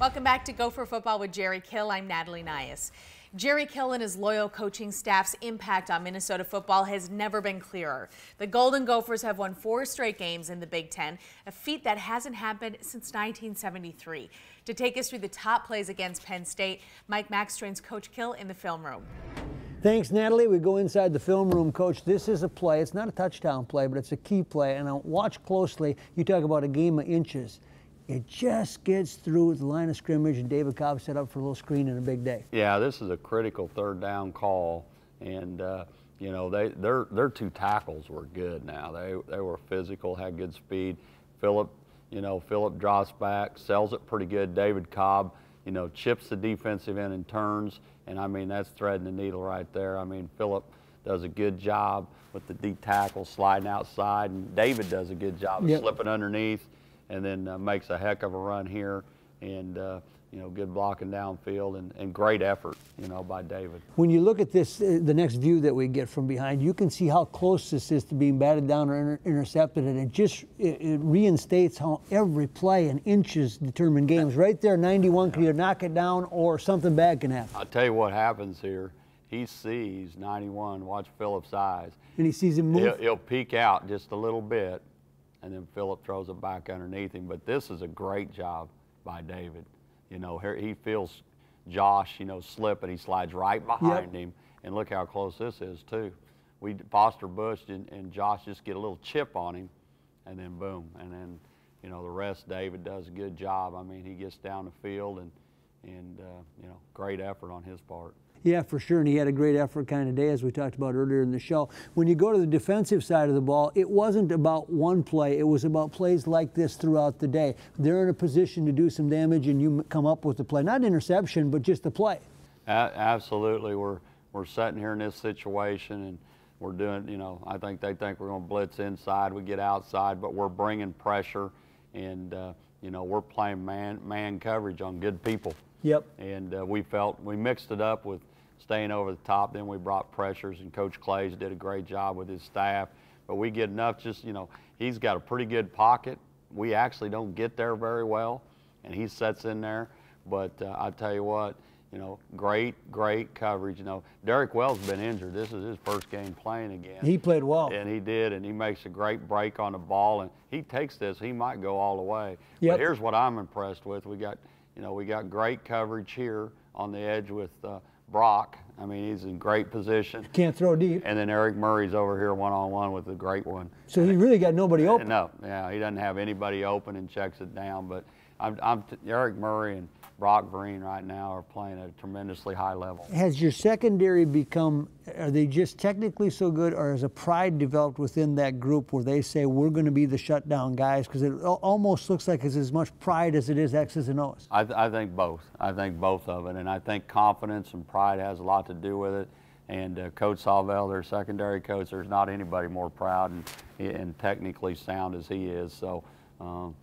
Welcome back to Gopher Football with Jerry Kill. I'm Natalie Nias. Jerry Kill and his loyal coaching staff's impact on Minnesota football has never been clearer. The Golden Gophers have won 4 straight games in the Big Ten, a feat that hasn't happened since 1973. To take us through the top plays against Penn State, Mike Max joins Coach Kill in the film room. Thanks, Natalie. We go inside the film room, Coach. This is a play. It's not a touchdown play, but it's a key play. And I'll watch closely. You talk about a game of inches. It just gets through the line of scrimmage, and David Cobb set up for a little screen and a big day. Yeah, this is a critical third down call, and you know, their two tackles were good. Now they were physical, had good speed. Phillip, you know, Phillip drops back, sells it pretty good. David Cobb, you know, chips the defensive end and turns, and I mean, that's threading the needle right there. I mean, Phillip does a good job with the D tackle sliding outside, and David does a good job of slipping underneath, and then makes a heck of a run here, and you know, good blocking downfield, and great effort, you know, by David. When you look at this, the next view that we get from behind, you can see how close this is to being batted down or intercepted, and it just it reinstates how every play and inches determine games. Right there, 91 can either knock it down or something bad can happen. I'll tell you what happens here. He sees 91, watch Phillip's eyes. And he sees him move? He'll peek out just a little bit, and then Phillip throws it back underneath him. But this is a great job by David. You know, here he feels Josh, you know, slip, and he slides right behind him. And look how close this is, too. We Foster Bush and Josh just get a little chip on him, and then boom. And then, you know, the rest, David does a good job. I mean, he gets down the field, and you know, great effort on his part. Yeah, for sure, and he had a great effort kind of day, as we talked about earlier in the show. When you go to the defensive side of the ball, it wasn't about one play. It was about plays like this throughout the day. They're in a position to do some damage, and you come up with the play. Not interception, but just the play. Absolutely. We're sitting here in this situation, and we're doing, you know, I think they think we're going to blitz inside. We get outside, but we're bringing pressure, and, you know, we're playing man coverage on good people. Yep. And we felt we mixed it up with staying over the top. Then we brought pressures, and Coach Clays did a great job with his staff. But we get enough, just, you know, he's got a pretty good pocket. We actually don't get there very well, and he sets in there. But I tell you what, you know, great coverage. You know, Derek Wells been injured. This is his first game playing again. He played well. And he did, and he makes a great break on the ball. And he takes this, he might go all the way. Yep. But here's what I'm impressed with. We got great coverage here on the edge with Brock. I mean, he's in great position. Can't throw deep. And then Eric Murray's over here one-on-one with a great one. So he really got nobody open. No, yeah, he doesn't have anybody open and checks it down. But Eric Murray and Brock Green right now are playing at a tremendously high level. Has your secondary become, are they just technically so good, or has a pride developed within that group where they say, we're going to be the shutdown guys? Because it almost looks like it's as much pride as it is X's and O's. I think both. I think both of it. And I think confidence and pride has a lot to do with it. And Coach Sawvel, their secondary coach, there's not anybody more proud and technically sound as he is. So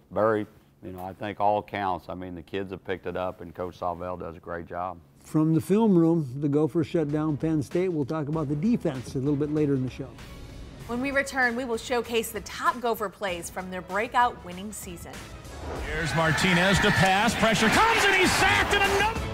very. You know, I think all counts. I mean, the kids have picked it up, and Coach Sawvel does a great job. From the film room, the Gophers shut down Penn State. We'll talk about the defense a little bit later in the show. When we return, we will showcase the top Gopher plays from their breakout winning season. Here's Martinez to pass. Pressure comes, and he's sacked, and another.